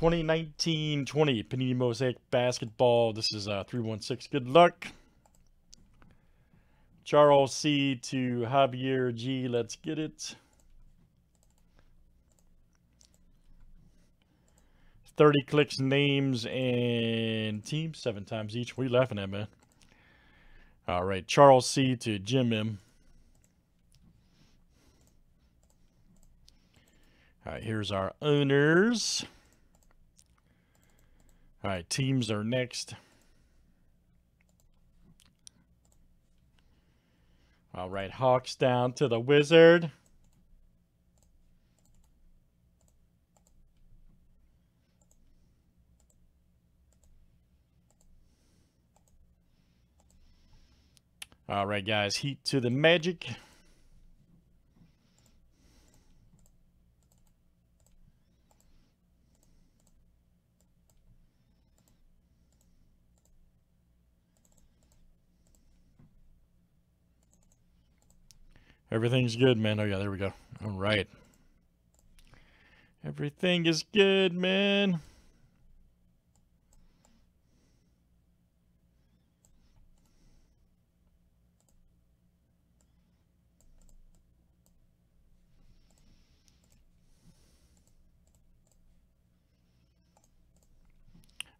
2019-20 Panini Mosaic Basketball. This is 316. Good luck. Charles C. to Javier G. Let's get it. 30 clicks, names, and teams. 7 times each. What are you laughing at, man? All right. Charles C. to Jim M. All right. Here's our owners. All right. Teams are next. All right. Hawks down to the Wizard. All right, guys, Heat to the Magic. Everything's good, man. Oh, yeah, there we go. All right. Everything is good, man.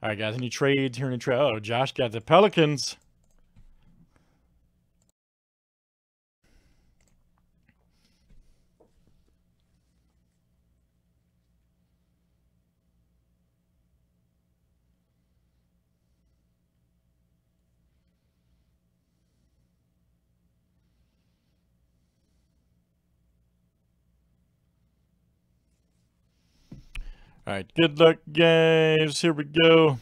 All right, guys, any trades here? Oh, Josh got the Pelicans. All right, good luck, guys. Here we go.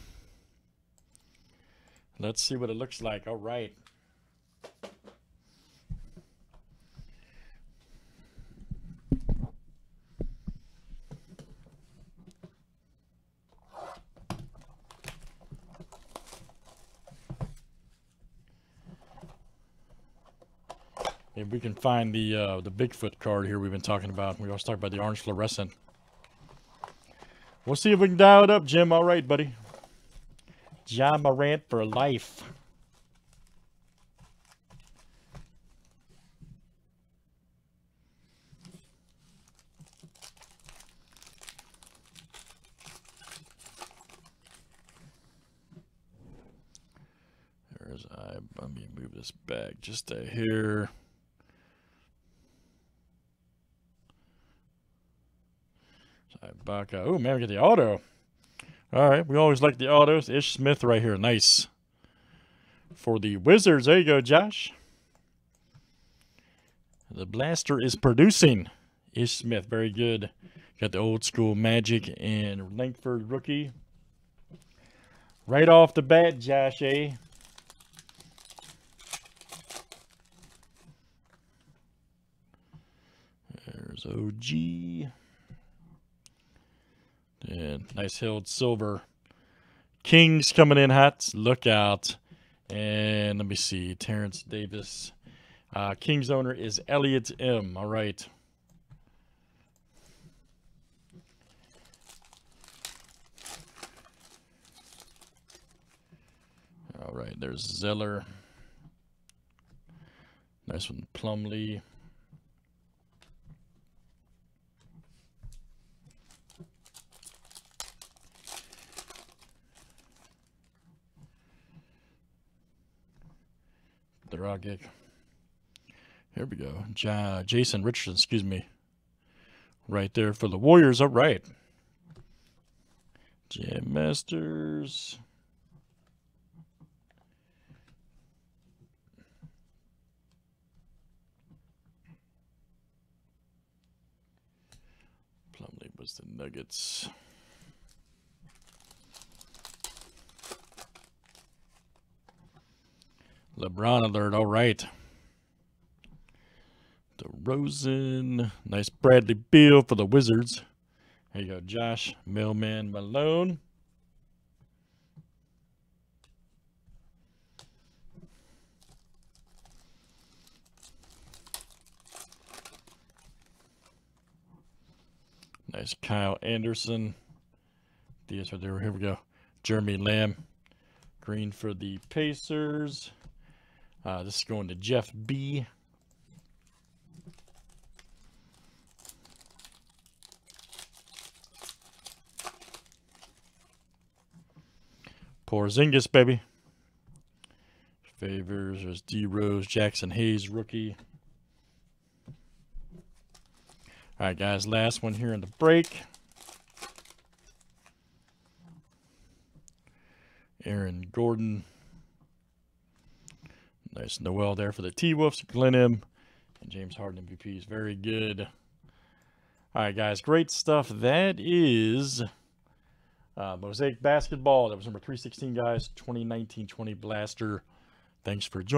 Let's see what it looks like. All right. If we can find the Bigfoot card here we've been talking about. We always talk about the orange fluorescent. We'll see if we can dial it up, Jim. All right, buddy. John Morant for life. There's let me move this back just to here. Ibaka. Oh, man, we get the auto. All right, we always like the autos. Ish Smith right here. Nice. For the Wizards. There you go, Josh. The blaster is producing. Ish Smith, very good. Got the old school Magic and Lankford rookie. Right off the bat, Josh, eh? There's OG. And nice hilled silver. Kings coming in hot. Look out. And let me see. Terrence Davis. Kings owner is Elliot M. All right. All right. There's Zeller. Nice one. Plumlee. The raw gig. Here we go. Jason Richardson, excuse me. Right there for the Warriors. All right. Jam Masters. Plumlee was the Nuggets. LeBron alert, all right. DeRozan, nice Bradley Beal for the Wizards. There you go, Josh, Mailman Malone. Nice Kyle Anderson these are there. Here we go. Jeremy Lamb, green for the Pacers. This is going to Jeff B. Porzingis, baby. Favors, there's D. Rose, Jackson Hayes, rookie. All right, guys, last one here in the break. Aaron Gordon. Nice Noel there for the T-Wolves. Glenn M. And James Harden MVP is very good. All right, guys, great stuff. That is... Mosaic Basketball. That was number 316, guys. 2019-20 Blaster. Thanks for joining.